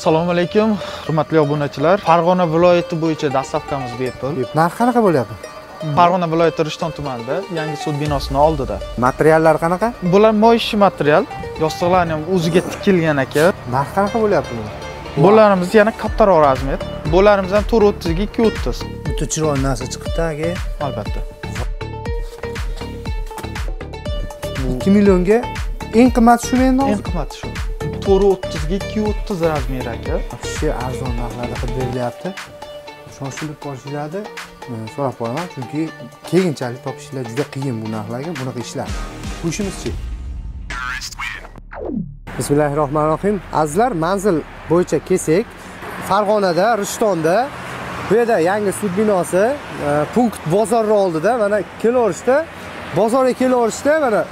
Assalomu alaykum, hurmatli obunachilar. Farg'ona viloyati bo'yicha dastlabkamiz bepul. Narx qanaqa bo'lyapti? Farg'ona viloyati Rishton tumanida yangi sud binosining oldida. Materiallar qanaqa? Bular moyishi material, yostiqlarni ham o'ziga tikilgan aka. Narx qanaqa bo'lyapti? Bularimiz yana kattaroq razmet. Bularimiz ham 430 ga 230. Bitta chiroyli narsa chiqibdi aka. Albatta. 2 millionga eng qimmati shu mendan. Eng qimmati shu. 430 ga 230 razmeri aka. Kishi arzon narxlarda qilib berilyapti. Shoshilib qolishinglarni so'rab qo'yaman, chunki keyinchalik topishinglar juda qiyin bu narxlarga, bunaqa ishlar. Qo'shimizchi. Bismillahirrohmanirrohim. Azizlar, manzil bo'yicha kelsak, Farg'onada, Rishtonda bu yerda yangi sud binosi, punkt bozorning oldida, mana kelaverishda, bozorga kelaverishda mana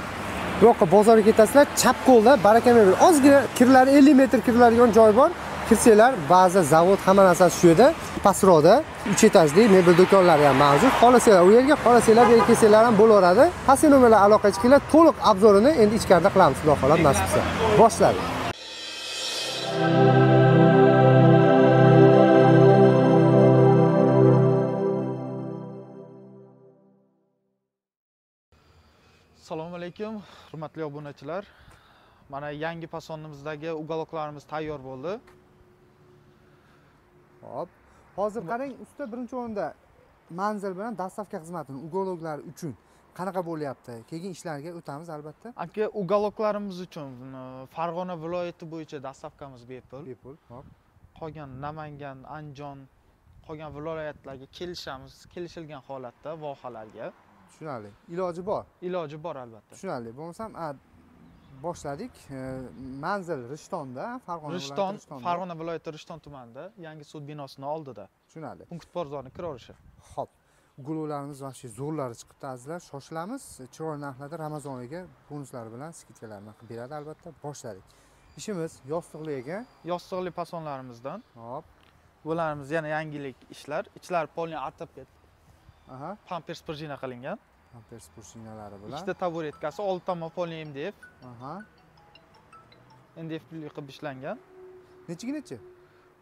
yo'q, bozorga ketasizlar, chap qo'lda barakamay bir ozgina kirlari 50 metr kirladigan joy bor. Kirsanglar, ba'zi zavod hamma narsasi shu yerda, pastroqda 3 etajli mebel do'konlari ham mavjud. Xolasanglar u yerga, xolasanglar bu yerga kelsanglar ham bo'laveradi. Hassan nomerlar aloqaga chiqinglar, to'liq obzorini endi ichkarida qilamiz, xudo xolab nasib qilsa. Boshladik. Assalomu alaykum, hurmatli obunachilar. Mana yangi pasonimizdagi ugaloklarimiz tayyor bo'ldi. Hop. Hozir qarang, ustida birinchi o'rinda manzil bilan dastavka xizmatini ugaloklar uchun qanaqa bo'lyapti? Keyin ishlarga o'tamiz albatta. Aka, ugaloklarimiz uchun Farg'ona viloyati bo'yicha dastavkamiz bepul. Bepul. Hop. Qolgan Namangan, Andijon, qolgan viloyatlarga kelishamiz, kelishilgan holatda vohalarga. Tushunarli. Iloji bor. Iloji bor albatta. Tushunarli. Bo'lmasam, boshladik. Manzil Rishtonda, Farg'ona viloyati Rishton. Farg'ona viloyati Rishton tumanida, yangi sud binosining oldida. Tushunarli. Punkt bozorni kiraverishi. Xo'p. Ugulovlarimiz vaqti zo'rlari chiqibdi azizlar. Shoshilamiz. Chiroyli narxlarda Ramazon oyiga bonuslari bilan skidkalarni qilib beradi albatta. Boshladik. Ishimiz yostiqliga, yostiqli pasonlarimizdan. Hop. Bularimiz yana yangilik ishlar. Ichlar polni atab ketdi. Aha. Pampers purjina qilingan. Pampers purjinalari bilan. Ikkita taburetkasi, 6 tama poli MDF. Aha. MDF qilib ishlangan. Nechiga necha?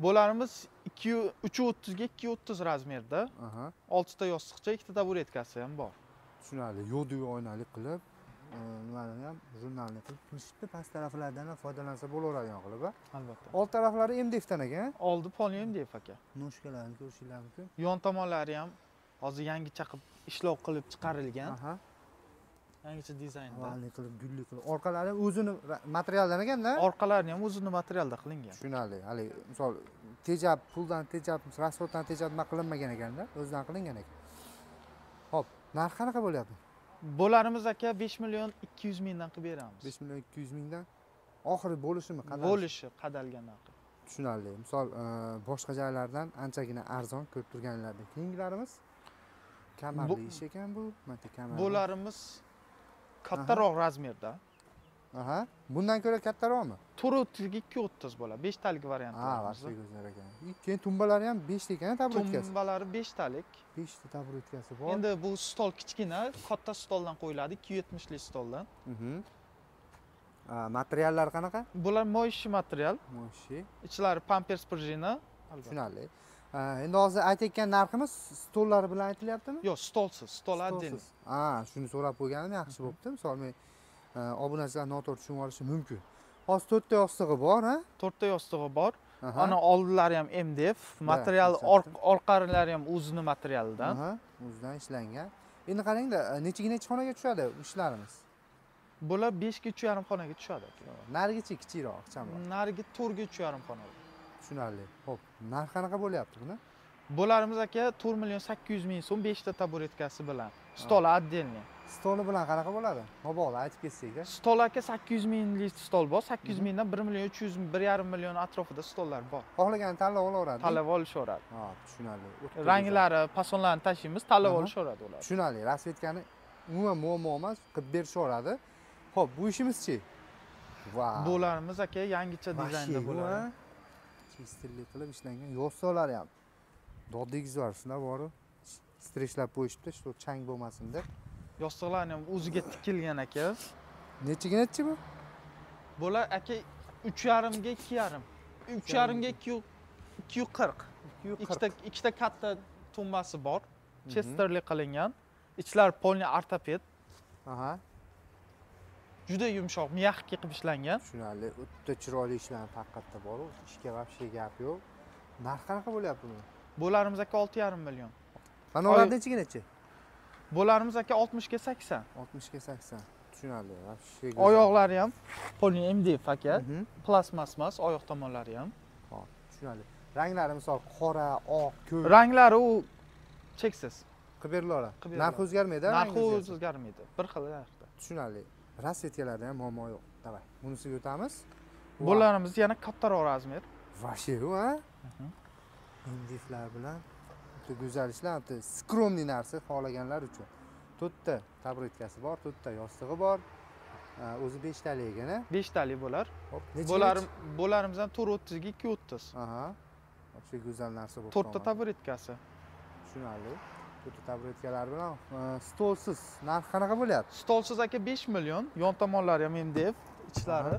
Bo'larimiz 330 ga 230 razmerda. Aha. 6 ta yostiqcha, 2 ta taburetkasi ham bor. Tushunarli. Yo'duv oynali qilib, nimalarni ham jurnalni qilib, mushitni past taraflaridan ham foydalansa bo'laveradigan qilib. Albatta. Old taraflari MDF dan ekan. Oldi poli MDF aka. Noshkalarni ko'rishinglar mumkin. Yon tomonlari ham hozir yangi chaqib ishlov qilib chiqarilgan. Aha. Yangicha dizaynda. Valni qilib, gulli qilib. Orqalari o'zini materialdan ekanda? Orqalari ham o'zini materialda qilingan. Tushunarli. Hali misol tejab, puldan tejab, rasxoddan tejab qilinmagan ekanda, o'zidan qilingan ekan. Xo'p, narx qanaqa bo'lyapti? Bo'larimiz aka 5 million 200 mingdan qilib beramiz. 5 million 200 mingdan oxiri bo'lishimi? Bo'lishi qadalgan narx. Tushunarli. Misol boshqa joylardan anchagina arzon ko'rib turganlardan keyingilarimiz kamarli ish ekan bu, mata kamarli. Bularimiz kattaroq razmerda. Aha. Bundan ko'ra kattaroqmi? 430 ga 230 bo'ladi, 5 talik varianti. Ha, vaqtli go'zal ekan. Keyin tumbalari ham 5 talik, taburetkasi. Tumbalari 5 talik. 5 ta taburetkasi bor. Endi bu stol kichkina, katta stoldan qo'yiladi, 270 lik stoldan. Materiallar qanaqa? Bular moyishi material. Moyishi. Ichlari pampers purjina. Tushunarli. Endi hozir aytayotgan narximiz stollari bilan aytilyaptimi? Yo'q, stolsiz, stol adden. Shuni so'rab qo'yganim yaxshi bo'pti. Misol men obunachilar noto'g'ri tushunib olishi mumkin. Hozir 4 ta yostig'i bor, ha? 4 ta yostig'i bor. Ana oldilari ham MDF, material orqalari ham o'zini materialidan. O'zidan ishlangan. Endi qarangda, necha xonaga tushadi ishlarimiz? Bular 5 ga 3,5 xonaga tushadi. Narigichi kichikroq, chamroq. Narigi 4 ga 3,5 xona. Tushunarli. Xo'p, narx qanaqa bo'lyapti buni? Bo'larimiz aka 4 million 800 ming so'm, 5 ta taburetkasi bilan. Stoli addenli. Stoli bilan qanaqa bo'ladi? Moboqlar aytib ketsak-da. Stol aka 800 minglik stol bor, 800 mingdan 1 million 300 ming, 1,5 million atrofida stollar bor. Xohlaganini tanlab olaveradi. Tanlab olishaveradi. Ha, tushunarli. Ranglari, fasonlarini tashlaymiz, tanlab olishaveradi ular. Tushunarli. Rasvetkani umuman muammo emas, qilib berishaveradi. Xo'p, bu ishimizchi? Va. Bo'larimiz aka yangicha dizaynda bo'ladi. Stilli qilib ishlangan yostiqlari ham. Doddigiz bor, shunday bor. Strechlab qo'yishibdi, shu chang bo'lmasin deb. Yostiqlarni ham o'ziga tikilgan aka. Nechiga necha bu? Bular aka 3,5 ga 2,5. 3,5 ga 240. 240. İkide katta tumbası var. Chesterli qilingan. İçler polni ortoped. Aha. Juda yumshoq, miyaqki qilib ishlangan. Tushunarli, o'ta chiroyli ishlanib haqiqatda bor. Ishga vaqtga gap yo'q. Narx qanaqa bo'lyapti buni? Bo'larimiz aka 6,5 million. Sanolar nechigacha? Bo'larimiz aka 60 ga 80. 60 ga 80. Tushunarli. Oyoqlari ham polni MD fakat. Plasmas emas, oyoq tomonlari ham. Xo'p, tushunarli. Ranglari misol qora, oq, ko'k. Ranglari u cheksiz. Qilib beriladi. Narx o'zgarmaydi, narx o'zgarmaydi. Bir xil narxda. Tushunarli. Rasvetkalarda ham muammo yo'q. Davay, bunisiga o'tamiz. Bularimiz yana kattaroq razmer. Vashiru, ha? Indiflar bilan juda go'zal ishlar, skromli narsa xohlaganlar uchun. To'tta tabletkasi bor, to'tta yostig'i bor. O'zi 5 taligigina. 5 talik bo'lar. Bo'larimizdan 430 ga 230. Aha. Juda go'zal narsa bo'ldi. To'tta tabletkasi. Tushunarli. Tabletkalar bilan stolsiz narx qanaqa bo'lyapti? Stolsiz aka 5 million, yon tomonlari ham MDF, ichlari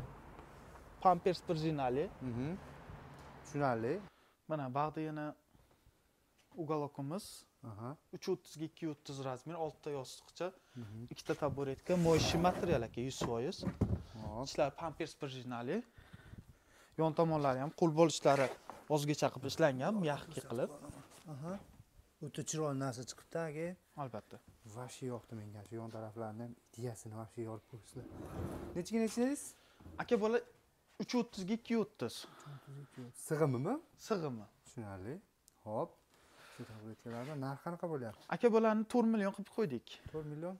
Pampers prezynali. Tushunarli. Mana ba'da yana ugalokimiz. 330 ga 230 razmer, 6 ta yostiqcha, 2 ta taburetka, moyishi material aka 100%. Ichlari Pampers prezynali. Yon tomonlari ham qo'l bo'lishlari o'zgacha qilib ishlangan, miyaqki qilib. O'ta chiroyli narsa chiqibdi aka. Albatta. Vashi yoqdi menga. Shu yon taraflarni ham idiyasini vashi yorib qo'ysizlar. Nechiga nechasiz? Aka bola 330 ga 230. Sig'imimi? Sig'imi. Tushunarli. Xo'p. Shu tabletkalarda narx qanaqa bo'lyapti? Aka bolani 4 million qilib qo'ydik. 4 million.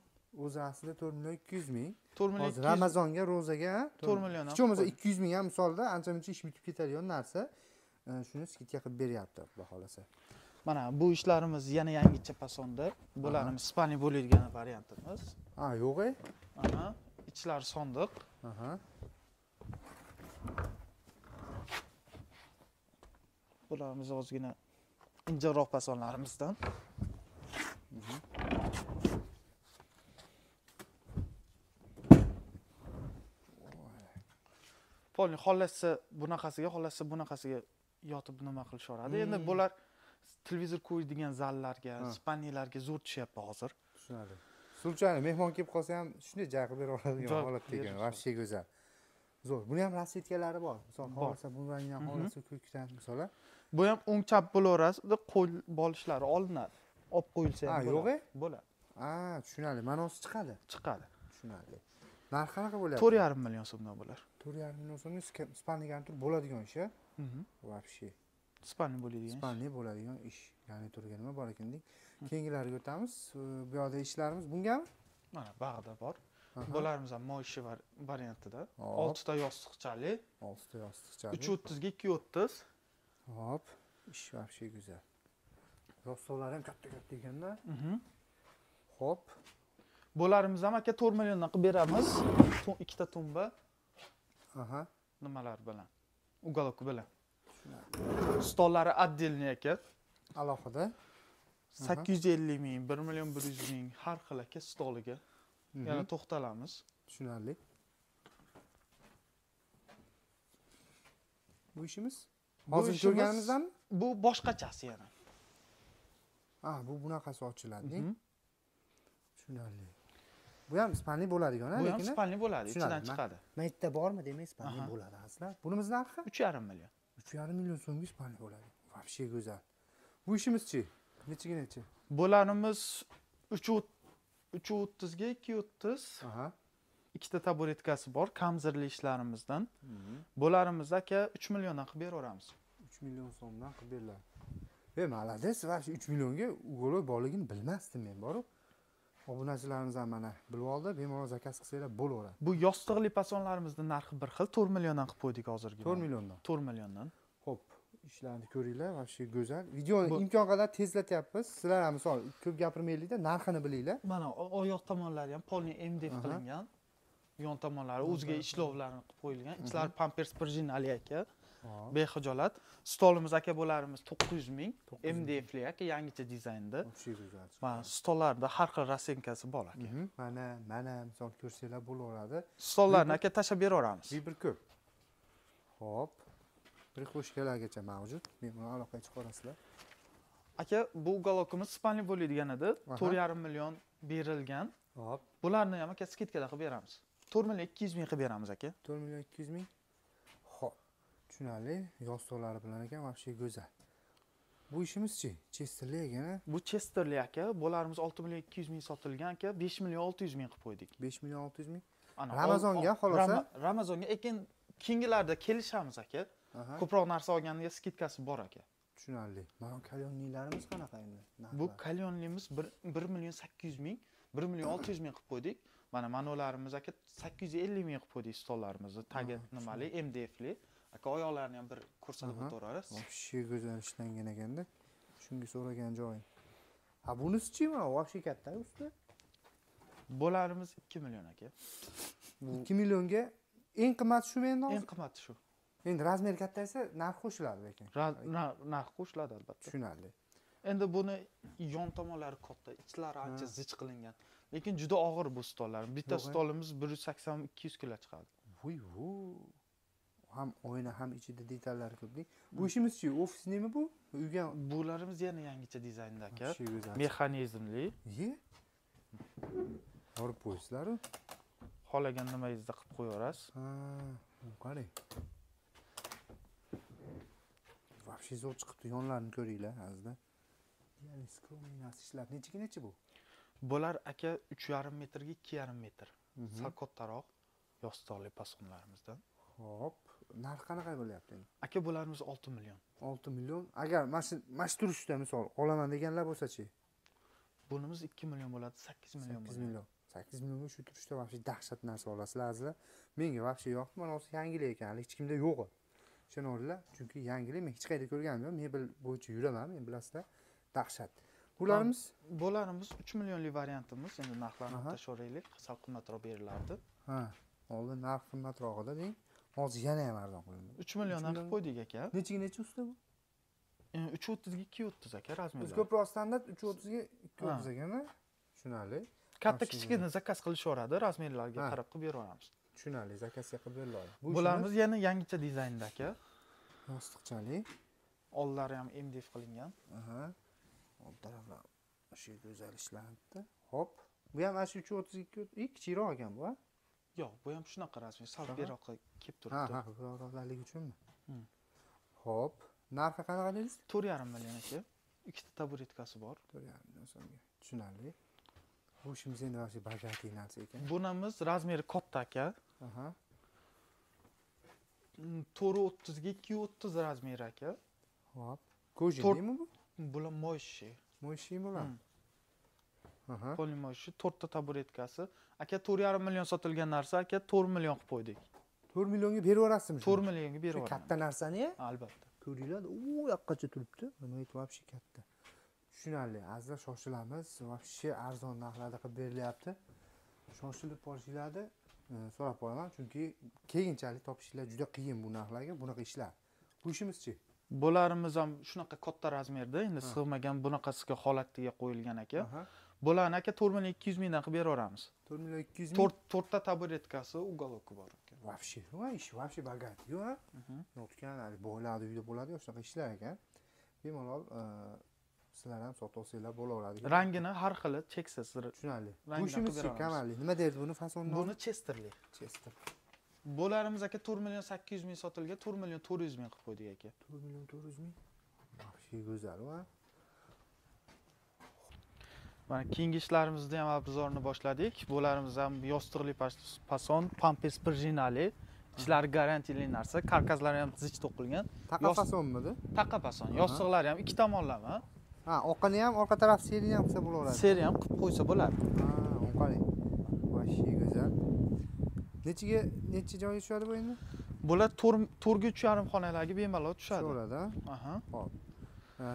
O'zi aslida 4 million 200 ming. 4 million. Hozir Ramazonga, ro'zaga 4 million. Hech bo'lmasa 200 ming ham misolda ancha-muncha ish bitib ketadigan narsa. Shuni skidga qilib beryapti, xudo xolasa. Mana bu işlerimiz yana yangicha pasonda. Bularimiz Spaniya bo'ladigan variantimiz. Ha, yo'q-ey. Ana, ichlar sondiq. Bularimiz ozgina injiroq pasonlarimizdan. Polni xolasi bunaqasiga yotib nima qilish oradi. Endi bular televizor ko'radigan zallarga, spaniyalarga zo'r tushyapti hozir. Tushunarli. Sulchani mehmon kelib qolsa ham shunday joy qilib bera oladigan holatdagi, vahshiy go'zal. Zo'r. Buni ham rasvetkalari bor. Misol xolasa bu rangdan, xolasa ko'kdan misolar. Bu ham o'ng chap bo'laverasida qo'l bo'lishlari olinadi. Olib qo'yilsa ham bo'ladi. Yo'q-e? Bo'ladi. Ha, tushunarli. Ma'nosi chiqadi. Chiqadi. Tushunarli. Narx qanaqa bo'lyapti? 4,5 million so'mdan bo'lar. 4,5 million so'mdan Spaniyaga tur bo'ladigan ish-a? Vahshiy. Spaniya bo'ladigan. Spaniya bo'ladigan ish. Ya'ni turga nima bor ekan-ding. Keyingilariga o'tamiz. Bu yoqda ishlarimiz bungami? Mana bag'da bor. Bularimiz ham moyishi variantida. 6 ta yostiqchali. 6 ta yostiqchali. 330 ga 230. Hop. Ish vahshiy go'zal. Yostiqlari ham katta-katta ekanda. Hop. Bularimiz ham aka 4 milliondan qilib beramiz. 2 ta tumba. Nimalar bilan? Ugalok bilan. Stollari отдельный aka. Alohida 850 ming, 1 million 100 ming har xil aka stoliga. Yana to'xtalamiz. Tushunarli. Bu ishimiz hozir ko'rganimizdan bu boshqachasi yana. Ah, bu bunaqasi ochiladi. Tushunarli. Bu ham Spaniya bo'ladigan, lekin. Bu ham Spaniya bo'ladi, ichidan chiqadi. Maytda bormi demak Spaniya bo'ladi aslan. Bunimiz narxi 3,5 million. 3,5 milyon so'mga Spaniya bo'ladi. Vahshiy go'zal. Bu ishimizchi? Nechigacha? Bo'larimiz 330 ga 230. Aha. 2 ta taburetkasi bor, kamzirli ishlarimizdan. Bo'larimiz aka 3 milliondan qilib beraveramiz. 3 million so'mdan qilib beriladi. Ey, malades, vahshiy 3 millionga ugalok borligini bilmasdim men, bor-ku. Obunachilarimiz ham mana bilib oldi, bemalol zakaz qilsanglar bo'laveradi. Bu yostiqli pasonlarimizning narxi bir xil, 4 milliondan qilib qo'ydik hozirgi. 4 milliondan. 4 milliondan. Xo'p, ishlarni ko'ringlar, vahshiy go'zal. Videoni imkon qadar tezlatyapmiz. Sizlar ham misol ko'p gapirmaylikda, narxini bilinglar. Mana oyoq tomonlari ham polni MDF qilingan. Yon tomonlari o'ziga ishlovlarni qilib qo'yilgan. Ichlari Pampers prezynali aka. Behijolat. Stolimiz aka bo'larimiz 900 ming. MDFli aka, yangicha dizaynda. Mana stollarda har xil rasenkasi bor aka. Mana misol ko'rsanglar bo'laveradi. Stollarni aka tashlab beraveramiz. Bir ko'p. Xo'p. Rikoshkalargacha mavjud. Bemalol aloqaga chiqarasizlar. Aka, bu golokimiz spanli bo'ladigan edi. 4,5 million berilgan. Hop. Bularni ham aka skidkada qilib beramiz. 4,200,000 qilib beramiz aka. 4,200,000. Xo'p. Tushunarli, yostiqlari bilan ekan, vaqti go'zal. Bu ishimizchi? Chesterli ekan. Bu Chesterli aka, bo'larimiz 6,200,000 sotilgan aka, 5,600,000 qilib qo'ydik. 5,600,000. Ramazonga xolosa. Ramazonga ekin keyingilarda kelishamiz aka. Ko'proq narsa olganda skidkasi bor aka. Tushunarli. Mana kalyonliklarimiz qanaqa endi? Bu kalyonlimiz 1,800,000, 1,600,000 qilib qo'ydik. Mana manolarimiz aka 850,000 qilib qo'ydik stollarimizni. Tagi nimali? MDFli. Aka oyoqlarini ham bir ko'rsatib o'tarasiz. Vobshiy go'zal ishlangan ekanda. Shunga so'ragan joyim. Ha, bunisichi mana vobshiy katta usti. Bo'larimiz 2 million aka. 2 millionga eng qiymati shu menda hozir. Eng qiymati shu. Endi razmeri katta esa narx qo'shiladi lekin. Narx qo'shiladi albatta. Tushunarli. Endi buni yon tomonlari katta, ichlari ancha zich qilingan. Lekin juda og'ir bu stollar. Bitta stolimiz 180-200 kg chiqadi. Voy. Ham oyna ham ichida detallar ko'plik. Bu ishimizchi, ofis nima bu? Uyga bularimiz yana yangicha dizaynda aka. Mexanizmli. Yorib qo'ysizlar. Xolagan nimayizda qilib qo'yaverasiz. Ha, qarang. Vobshiy zo'r chiqibdi, yonlarini ko'ringlar hozir. Ya'ni skrominasi ishlar. Necha bu? Bular aka 3,5 metrga 2,5 metr. Sal kattaroq yostiqli pasxonlarimizdan. Hop, narx qanaqa bo'lyapti endi? Aka, bularimiz 6 million. 6 million. Agar mana shu turishda misol olaman deganlar bo'lsa-chi? Bunimiz 2 million bo'ladi, 8 million bo'ladi. 8 million. 8 millionga shu turishda vobshiy dahshat narsa olasizlar, azizlar. Menga vobshiy yoqdi, mana o'zi yangilik ekan, hech kimda yo'q. Tushuninglar, chunki yangilik men hech qayerda ko'rganim yo'q. Mebel bo'yicha yuraman, men bilasizlar, dahshat. Bularimiz 3 millionlik variantimiz. Endi narxlarni tashloraylik, sal qimmatroq berilardi. Ha, oldin narx qimmatroqda deng. Hozir yana ham arzon qo'yildi. 3 milliondan qilib qo'ydik aka. Necha usta bu? 330 ga 230 aka razmeri. Biz ko'proq standart 330 ga 230 ekana. Tushunarli. Katta kichikini zakaz qilishaveradi, razmerlarga qarab qilib beraveramiz. Tushunarli, zakazga qilib beriladi. Bularimiz yana yangicha dizaynda aka. Yostiqchalik. Ollari ham MDF qilingan. Aha. Old taraflar o'sha go'zal ishlandi. Hop. Bu ham mana shu 332 kichikroq ekan bu. Yo'q, bu ham shunaqa rasmiy, sal beroqqa kelib turibdi. Ha, biroqlarlik uchunmi? Hop, narxi qanaqa dedingiz? 4,5 million aka. Ikkita taburetkasi bor. 4,5 million so'mga. Tushunarli. Bu ishimiz endi vaqti bag'atli narsa ekan. Bunimiz razmeri katta aka. Aha. 430 ga 230 razmeri aka. Hop. Ko'jinmi bu? Bular moyshi. Moyshi bular. Qo'limda shu 4 ta taburetkasi. Aka, 4,5 million sotilgan narsa aka 4 million qilib qo'ydik. 4 millionga berib yuborasizmi? 4 millionga berib yuboramiz. Katta narsani-ya? Albatta. Ko'ringlar, u yoqqacha turibdi. Nima aytib vobshiy katta. Tushunarli, azizlar, shoshilamiz. Vobshiy arzon narxlarda qilib berilyapti. Shoshilib qolishinglarni so'rab qo'yaman, chunki keyinchalik topishinglar juda qiyin bu narxlarga, bunaqa ishlar. Bu ishimizchi? Bularimiz ham shunaqa katta razmerda, endi sig'magan bunaqasiga holatga qo'yilgan aka. Bularni aka 4,200,000 dan qilib beraveramiz. 4,200,000. 4 ta taburetkasi, ugaloki bor ekan. Vobshiy, voy, ish vobshiy bagat. Yo'q. Yotgan hali bo'ladi, uyda bo'ladi, o'shanaqa ishlar ekan. Bemalol sizlar ham sotib olsanglar bo'laveradi. Rangini har xili cheksiz. Tushunarli. Bu ishimiz kamalli. Nima deydi buni fasonni? Buni Chesterli. Chester. Bo'larimiz aka 4,800,000 sotilgan, 4,400,000 qilib qo'ydik aka. 4,400,000. Vobshiy go'zal, va. Mana keyingi ishlarimizda ham abzorni boshladik. Bularimiz ham yostiqli pason, pampes pirjinali, ishlari garantiyali narsa, karkazlari ham zich to'qilgan. Taqa pasonmidi? Taqa pason. Yostiqlari ham 2 tomonlama. Ha, oqini ham, orqa taraf serini ham qilsa bo'laveradi. Seri ham qilib qo'ysa bo'ladi. Ha, qarang. Vobshiy go'zal. Necha joyga tushadi bu endi? Bular 4,5 xonalarga bemalol tushadi. Bo'ladi. Aha. Xo'p.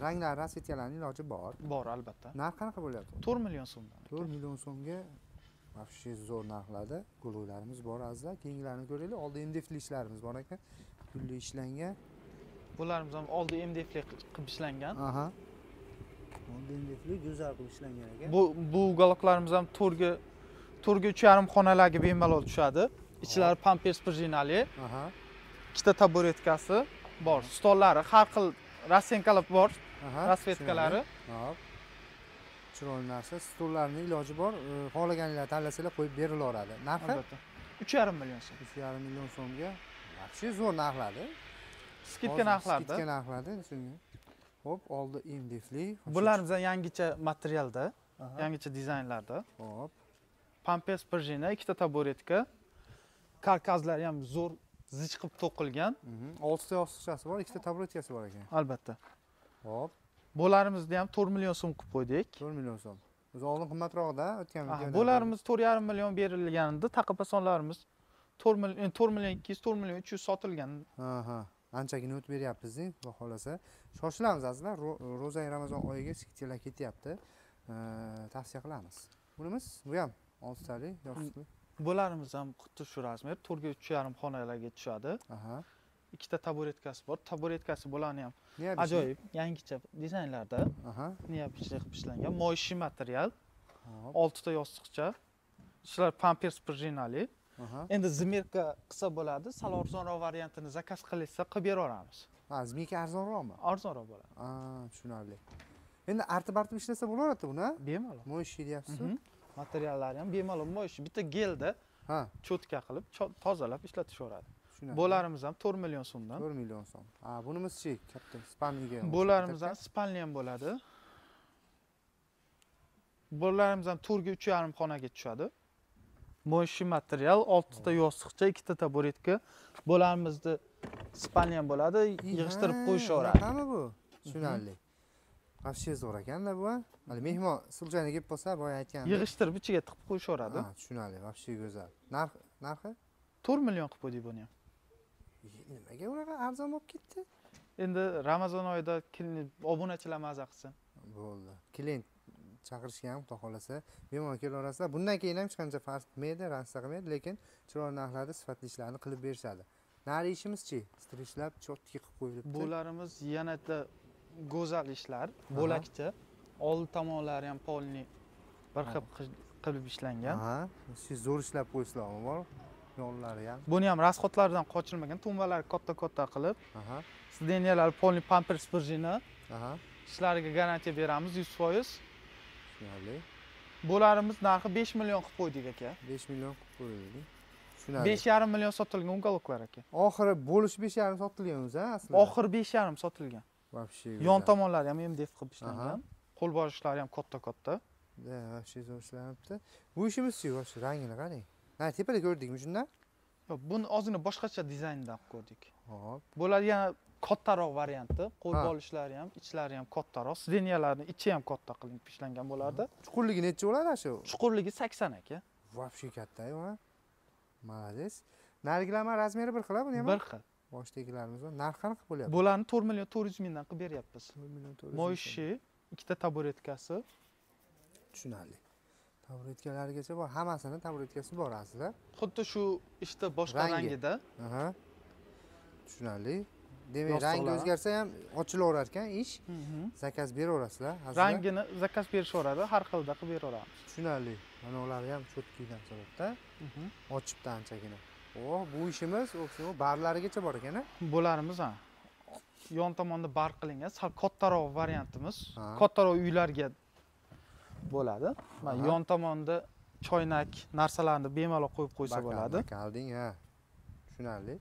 Ranglar, rasvetkalarning iloji bor. Bor, albatta. Narx qanaqa bo'lyapti? 4 million so'mdan. 4 million so'mga vobshiy zo'r narxlarda goloklarimiz bor, azizlar. Keyingilarni ko'raylik. Oldi MDFli ishlarimiz bor ekan. Gulli ishlangan. Bularimiz ham oldi MDFli qilib ishlangan. Aha. Oldi MDFli go'zal qilib ishlangan ekan. Bu goloklarimiz ham 4,3 xonalarga bemalol tushadi. Ichlari pampers pirjinali. Aha. Ikkita taburetkasi. bor, stollari, har xil rassenkalar bor, rasvetkalari. Chiroyli narsa, stollarning iloji bor, xohlaganlar tanlasanglar qo'yib berilaveradi. Narxi albatta 3,5 million so'm. 3,5 million so'mga. Yaxshi zo'r narxladi. Skidka narxlarda. Skidka narxlarda shunga. Hop, oldi indifli. Bular bizdan yangicha materialda, yangicha dizaynlarda. Hop. Pampes pirjina, ikkita taburetka. Karkazlari ham zo'r zich qilib to'qilgan. 6 ta yostiqchasi bor, 2 ta taburetkasi bor ekan. Albatta. Hop. Bo'larimizni ham 4 million so'm qilib qo'ydik. 4 million so'm. O'zi oldin qimmatroqda, o'tgan videoda. Bo'larimiz 4,5 million berilganida, taqopasonlarimiz 4 million 200, 4 million 300 sotilgan. Anchagina o'tib beryapmiz-da, xudo xolasa. Shoshilamiz azizlar, Ro'za Ramazon oyiga skidkalar ketyapti. Tavsiya qilamiz. Bunimiz bu ham 6 tali yostiqli. Bo'larimiz ham xuddi shu razmer, 4 ga 3,5 xonalarga tushadi. Ikkita taburetkasi bor. Taburetkasi bularni ham ajoyib, yangicha dizaynlarda. Niya bichli qilib ishlangan, moyshi material. 6 ta yostiqcha. Shular pampers pirjinali. Endi zimerka qilsa bo'ladi, sal arzonroq variantini zakaz qilsa qilib beraveramiz. Ha, zimerka arzonroqmi? Arzonroq bo'ladi. Tushunarli. Endi artib-artib ishlasa bo'laveradi buni? Bemalol. Moyshi deyapsiz-ku. Materiallari ham bemalol moyshi, bitta gelda cho'tka qilib, tozalab ishlatishaveradi. Bo'larimiz ham 4 million so'mdan. 4 million so'm. Bunimiz-chi, katta spanliga. Bo'larimiz ham spanli ham bo'ladi. Bo'larimiz ham 4 ga 3,5 xonaga tushadi. Moyshi material, 6 ta yostiqcha, 2 ta taburetka. Bo'larimizni spanli ham bo'ladi, yig'ishtirib qo'yishaveradi. Nima bu? Tushunarli. Afshiz zo'r ekanda bu. Hali mehmon suljani kelib qolsa, boya aytgandim. Yig'ishtirib ichiga tiqib qo'yishaveradi. Tushunarli, afshiz go'zal. Narxi 4 million qilib qo'ydik buni ham. Nimaga unaqa arzon bo'lib ketdi? Endi Ramazon oyida obunachilar mazza qilsin. Bo'ldi. Klient chaqirishga ham xudo xolasa mehmon kelarasizlar. Bundan keyin ham hech qancha farq qilmaydi, ransa qilmaydi, lekin chiroyli narxlarda sifatli ishlarni qilib berishadi. Nari ishimizchi, strichlab, chotki qilib qo'yilibdi. Bo'larimiz yanada go'zal ishlar, bo'lakcha, old tomonlari ham polni bir qilib ishlangan. Siz zo'r ishlab qo'yisizlarmi bor? Yo'llari ham. Buni ham rasxotlardan qochilmagan, tumbalar katta-katta qilib, sdenyalar polni pampers birjina. Ishlariga garantiya beramiz 100%. Tushunarli. Bo'larimiz narxi 5 million qilib qo'ydik aka. 5 million qilib qo'ydik. Tushunarli. 5,5 million sotilgan onkologlar aka. Oxiri bo'lish 5,5 sotilgan o'zi, aslida. Oxir 5,5 sotilgan. Vobshiy. Yon tomonlari ham MDF qilib ishlangan. Qo'l borishlari ham katta-katta. Da, vobshiy zo'rlanibdi. Bu ishimiz-chi, vobshiy rangini qarang. Tepada ko'rdikmi shunda? Yo'q, buni ozgina boshqacha dizayndan ko'rdik. Hop. Bo'ladi yana kattaroq varianti, qo'l bo'lishlari ham, ichlari ham kattaroq, sdenyalarning ichi ham katta qilib ishlangan bo'ladi. Chuqurligi necha bo'ladi shu? Chuqurligi 80 aka. Vobshiy katta-yu, ha. Malades. Nargilarning razmeri bir xil, buni ham bir xil. Boshdagilarimiz narxi qancha qilib bo'lyapti? Bo'larni 4 million 400 mingdan qilib beryapmiz. 4 million 400. Moyshi, ikkita taburetkasi. Tushunarli. Taburetkalargacha bor, hammasini taburetkasi bor aslida. Xuddi shu ishda boshqa rangida. Tushunarli. Demak, rangi o'zgarsa ham ochilaverar ekan ish. Zakaz beraverasizlar. Rangini zakaz berishaveradi, har xilda qilib beraveramiz. Tushunarli. Mana ularni ham cho'tkidan sababda ochibdi anchagina. Oh, bu ishimiz o'xshov barlarigacha bor ekan-a? Bo'larimiz yon tomonda bar qilingan, sal kattaroq variantimiz, kattaroq uylarga bo'ladi. Mana yon tomonda choynak narsalarni bemalol qo'yib qo'ysa bo'ladi. Qalding, Tushunarli.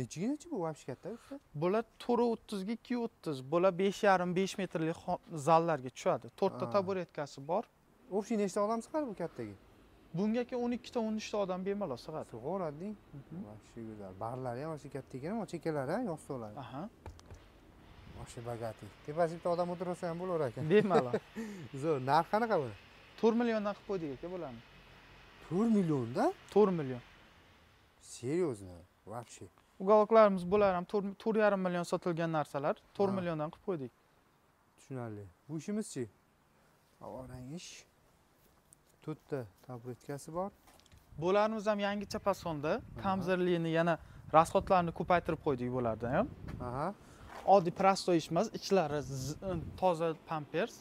Nechiginachi bu vobshiy katta o'zi? Bular 430 ga 230, bular 5,5 5 metrlik zallarga tushadi. 4 ta taburetkasi bor. O'xshi nechta odam sig'adi bu kattaga? Bunga 12 ta 13 ta odam bemalol sig'adi. Sig'orading. Vobshiy go'zal. Barlari ham o'sha kattaga, chekalari, yostiqlari. Oshi bagati. Tepasida odam o'tirsa ham bo'lar ekan. Bemalol. Zo'r. Narx qanaqa bu? 4 milliondan qilib qo'ydik aka bularni. 4 millionda? 4 million. Seriozmi? Vobshiy. Ugaloklarimiz bular ham 4,5 million sotilgan narsalar, 4 milliondan qilib qo'ydik. Tushunarli. Bu ishimiz-chi? Havorang ish. 4 ta tabletkasi bor. Bo'larimiz ham yangicha fasonda, kamzirligini yana rasxotlarni ko'paytirib qo'ydik bo'larda ham. Oddiy prosto ishmas, ichlari toza pampers.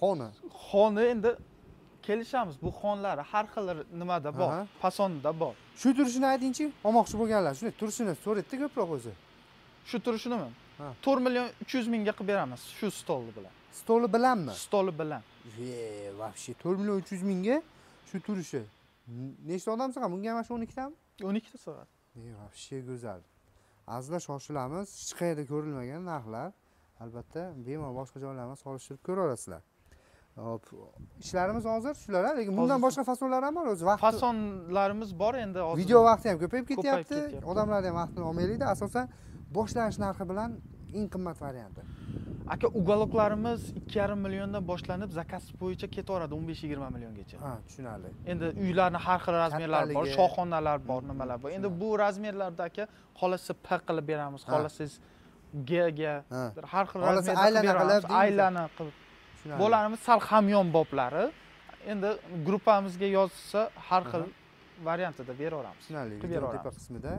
Xona endi kelishamiz. Bu xonlar har xil nimada bor, fasonda bor. Shu turishini aytingchi, olmoqchi bo'lganlar shuni turishini so'raydi ko'proq o'zi. Shu turishinimi? 4 million 300 mingga qilib beramiz shu stolni bilan. Stoli bilanmi? Stoli bilan. Vobshe 4 million 300 mingga shu turishi. Nechta odam sig'adi? Bunga ham shu 12 tami? 12 ta sig'adi. Vobshe go'zal. Azizlar shoshilamiz, hech qayerda ko'rilmagan narxlar. Albatta, bemalol boshqa joylarga solishtirib ko'ra olasizlar. Hop, ishlarimiz hozir shular, lekin bundan boshqa fasonlar ham bor o'zi. Vaqt fasonlarimiz bor endi hozir. Video vaqti ham ko'payib ketyapti. Odamlar ham vaqtini olmaylikda, asosan boshlanish narxi bilan eng qimmat varianti. Aka, ugaloklarimiz 2,5 milliondan boshlanib, zakaz bo'yicha ketaveradi 15-20 milliongacha. Ha, tushunarli. Endi uylarning har xil razmerlari bor, shoxonalar bor, nimalar bor. Endi bu razmerlarda aka, xolasi P qilib beramiz, xolasi G har xil razmerda beramiz, aylana qilib. Bolarimiz sal hamyon boblari. Endi gruppamizga yozsa har xil variantida beraveramiz. Tushunarli. Tepa qismida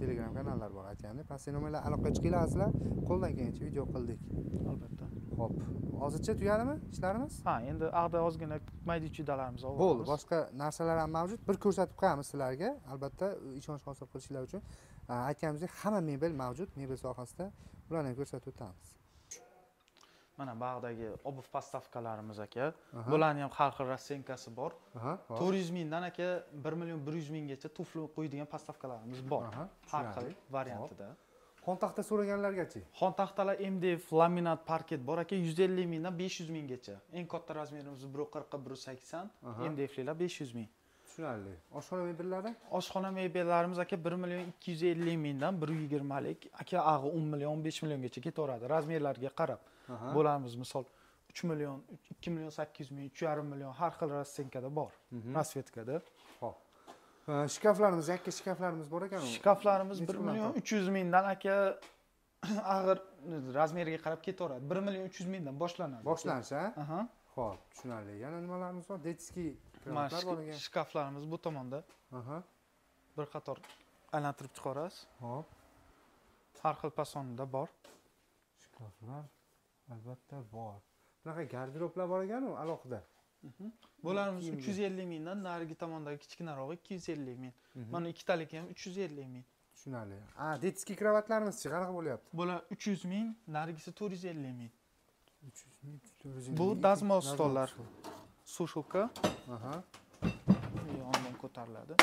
Telegram kanallar bor aytgandek. Pastenomlar aloqaga chiqinglar sizlar. Qo'ldan kelgancha video qildik. Albatta. Xo'p. Hozircha tugadimi ishlarimiz? Ha, endi aqda ozgina maydichidalarimiz bor. Bo'ldi, boshqa narsalar ham mavjud. Bir ko'rsatib qo'yamiz sizlarga. Albatta, ishonch hosil qilishlar uchun aytganimizdek hamma mebel mavjud, mebel sohasida. Ularni ham ko'rsatib o'tamiz. Mana bag'dagi obuv postavkalarimiz aka. Bularni ham har xil rassenkasi bor. 400 mingdan aka 1 million 100 minggacha tufli qo'yadigan postavkalarimiz bor. Har xil variantida. Xontaxta so'raganlargachi? Xontaxtalar MDF, laminat, parket bor aka 150 mingdan 500 minggacha. Eng katta razmerimiz 140 180, MDFliklar 500 ming. Tushunarli. Oshxona mebellari? Oshxona mebellarimiz aka 1 million 250 mingdan 120 lik, aka ag'i 10 million 15 milliongacha ketaveradi. Razmerlarga qarab. Bo'larimiz misol 3 million, 2 million 800 ming, 3,5 million har xil rassenkada bor. Rasvetkada. Xo'p. Shkaflarimiz, yakka shkaflarimiz bor ekan. Shkaflarimiz 1 million 300 mingdan aka ag'ir razmeriga qarab ketaveradi. 1 million 300 mingdan boshlanadi. Boshlanishi, ha? Xo'p, tushunarli. Yana nimalarimiz bor? Detski kranlar bor ekan. Shkaflarimiz bu tomonda. Bir qator aylantirib chiqarasiz. Xo'p. Har xil fasonda bor. Shkaflar albatta bor. Bunaqa garderoblar bor ekan-ku alohida. Bularimiz 350 mingdan, narigi tomondagi kichkinaroq 250 ming. Mana ikkitalik ham 350 ming. Tushunarli. Ha, detski kravatlarimiz-chi, qanaqa bo'lyapti? Bular 300 ming, narigisi 450 ming. 300 ming, 450 ming. Bu dazmol stollar. Sushilka. Yondan ko'tariladi.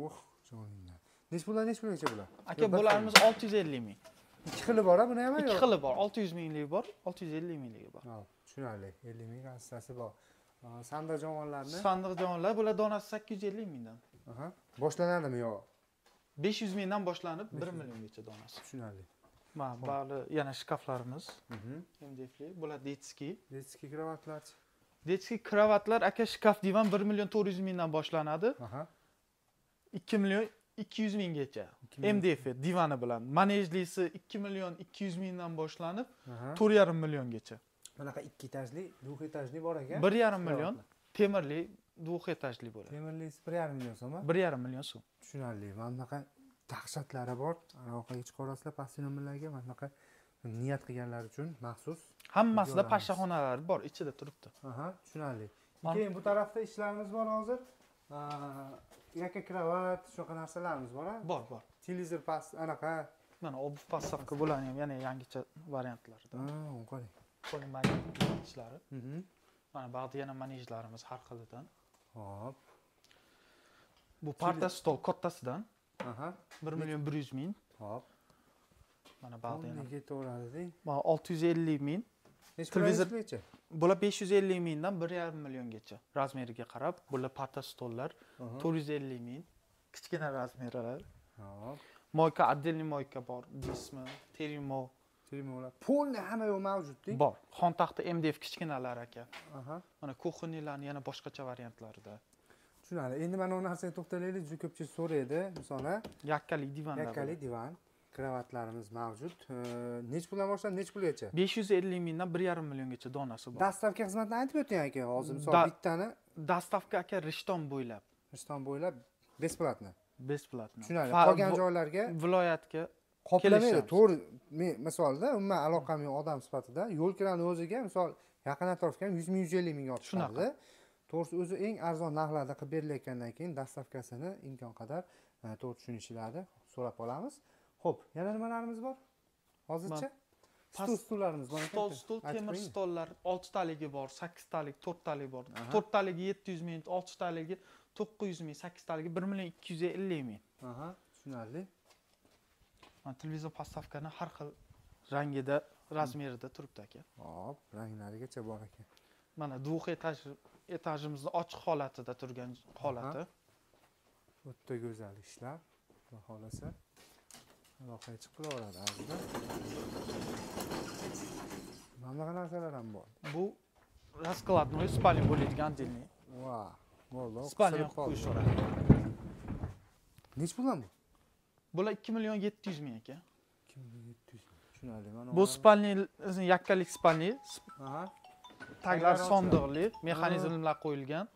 Oh, jonimdan. Nech pulgacha bular? Aka, bularimiz 650 ming. İki xili bor, buni ham yo'q. İki xili bor. 600 minglik bor, 650 minglik bor. Ha, tushunarli. 50 ming hassasi bor. Sandiq javonlarni. Sandiq javonlar bular donasi 850 mingdan. Boshlanadimi yo? 500 mingdan boshlanib 1 milliongacha donasi. Tushunarli. Mana bu yana shkaflarimiz. MDF'li. Bular detski. Detski kravatlar. Detski kravatlar aka shkaf divan 1 million 400 mingdan boshlanadi. 2 million 200 minggacha. MDF divani bilan. Manejlisi 2 million 200 mingdan boshlanib 4,5 milliongacha. Bunaqa 2 etajli, 2 etajli bor ekan. 1,5 million temirli, 2 etajli bo'ladi. Temirlisi 1,5 million so'mmi? 1,5 million so'm. Tushunarli. Mana bunaqa dahshatlari bor. Aloqaga chiqarasizlar pastenomlarga, mana bunaqa niyat qilganlar uchun maxsus. Hammasida pashshaxonalari bor, ichida turibdi. Tushunarli. Keyin bu tarafda ishlarimiz bor hozir. Yakka kravat, shunaqa narsalarimiz bor-a? Bor, bor. Televizor past, anaqa. Mana obuv postavka bularni ham yana yangicha variantlarida. Qo'ling. Qo'ling magnitlar. Mana bog'da yana manejlarimiz har xilidan. Hop. Bu parta stol kattasidan. 1 million 100 ming. Hop. Mana bog'da yana. Nega to'g'rilading? Mana 650 ming. Televizor necha? Bular 550 mingdan 1,5 milliongacha razmeriga qarab. Bular parta stollar 450 ming. Kichkina razmerlar. Moyka, oddelniy moyka bor, dismi, termo, termolar. Polni hamma yo'q mavjud-ku. Bor. Xontaxta MDF kichkinalar aka. Mana kuxoniylarni yana boshqacha variantlarida. Tushunarli. Endi mana bu narsaga to'xtalaylik, juda ko'pchilik so'raydi. Masalan, yakkalik divanlar. Yakkalik divan. Kravatlarimiz mavjud. Nech puldan boshlanib, nech pulgacha? 550 mingdan 1,5 milliongacha donasi bor. Dastavka xizmatini aytib o'ting aka, hozir misol bittani dastavka aka Rishton bo'ylab. Rishton bo'ylab besplatni. Besplatni. Tushunarli. Qolgan joylarga, viloyatga qoplamaydi. To'g'ri, men misolda umuman aloqam yo'q odam sifatida yo'l kirani o'ziga misol yaqin atrofga 100 ming 150 mingga otishadi. To'g'risi o'zi eng arzon narxlarda qilib berilayotgandan keyin dastavkasini imkon qadar to'g'ri tushunishinglarni so'rab olamiz. Xo'p, yana nimalarimiz bor? Hozircha stullarimiz bor. Stol, temir stollar 6 taligi bor, 8 talik, 4 talik bor. 4 taligi 700 ming, 6 taligi 900 ming, 8 taligi 1 million 250 ming. Aha, tushunarli. Mana televizor dastavkani har xil rangida, razmerida turibdi aka. Hop, ranglarigacha bor aka. Mana duxi etajimizning ochiq holatida turgan holati. O'ta go'zal ishlar. Xudo xolasa aloqaga chiqilaveradi azizlar. Mana qanday narsalar ham bor. Bu raskladnoy spalin bo'ladigan delni. Va, bo'ldi. Spalin qo'yishora. Nech pul ham bu? Bular 2 milyon 700 ming aka. 2 milyon 700 ming. Tushunarli. Mana bu spalni yakkalik spalni. Aha. Taglar sondiqli, mexanizmlar qo'yilgan.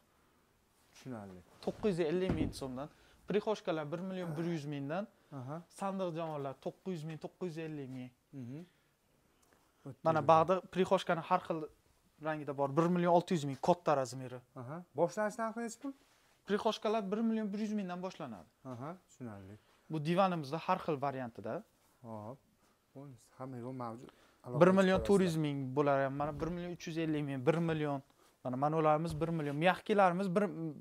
Tushunarli. 950 ming so'mdan, prixoshkalar 1 million 100 mingdan, sandiq javonlar 900 ming, 950 ming. Mana bog'da prixoshkani har xil rangida bor, 1 million 600 ming katta razmeri. Boshlanish narxi nech pul? Prixoshkalar 1 million 100 mingdan boshlanadi. Tushunarli. Bu divanimizda har xil variantida. Hop. Hamma mavjud. 1 milyon 400 ming bular ham, mana 1 milyon 350 ming, 1 milyon. Mana manolarimiz 1 milyon, miyahkilarimiz,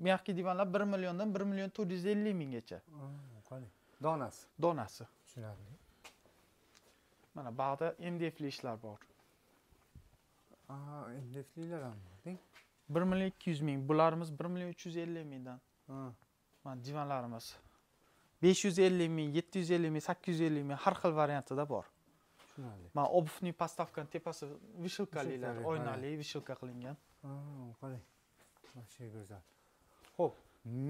miyahki divanlar 1 milyondan 1 milyon 450 minggacha. Donasi. Donasi. Tushunarli. Mana bog'da MDFli ishlar bor. MDFlilar ham bor. 1 milyon 200 ming, bularimiz 1 milyon 350 mingdan. Mana divanlarimiz 550 ming, 750 ming, 850 ming har xil variantida bor. Ma obuvni pastavkan tepasi vishilkalilar, oynali vishilka qilingan. Qarang. Masha go'zal. Xo'p,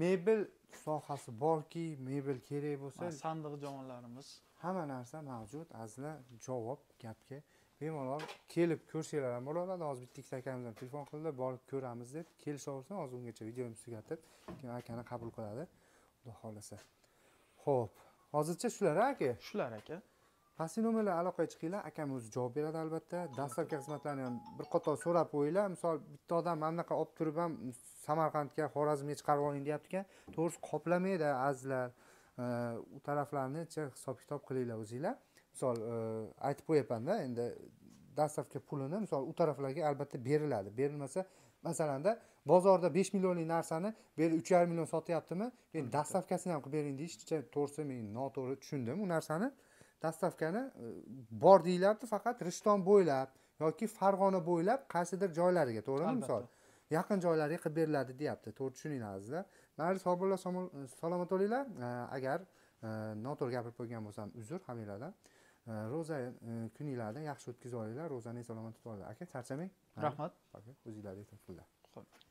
mebel sohasi borki, mebel kerak bo'lsa, sandiq javonlarimiz, hamma narsa mavjud. Azizlar, javob gapga bemalol kelib ko'rsanglar ham bo'ladi. Hozir bitta ikkita akamiz ham telefon qildi, borib ko'ramiz deb kelishaversin. Hozir ungacha videoni tugatib, keyin akani qabul qiladi. Xudo xolasa. Xo'p, hozircha shular aka. Shular aka. Qaysi nomerlar aloqaga chiqinglar, akam o'zi javob beradi albatta. Dastavka xizmatlarini ham bir qator so'rab qo'yinglar. Misol bitta odam mamlaqa olib turib ham Samarqandga, Xorazmga chiqarib oling deyapti-ku. To'g'risi qoplamaydi azizlar. U taraflarni-chi hisob-kitob qilinglar o'zingizlar. Misol aytib qo'yapman-da, endi dastavka pulini misol u taraflarga albatta beriladi. Berilmasa, masalanda bozorda 5 millionlik narsani beri 3,5 million sotyaptimi? Endi dastavkasini ham qilib bering deyishdi-chi. To'g'risi men noto'g'ri tushundim u narsani. Dastavkani bor deyiladi, faqat Rishton bo'ylab yoki Farg'ona bo'ylab qaysidir joylariga, to'g'rimi misol? Yaqin joylariga qilib beriladi deyapti. To'g'ri tushuninglar azizlar. Mana Sobirlar salomat bo'linglar. Agar noto'g'ri gapirib qo'ygan bo'lsam, uzr hammalardan. Roza kuninglarni yaxshi o'tkazib olinglar, ro'zani salomat tutib olinglar. Aka, charchamang. Rahmat. O'zingizlarga ko'p pullar.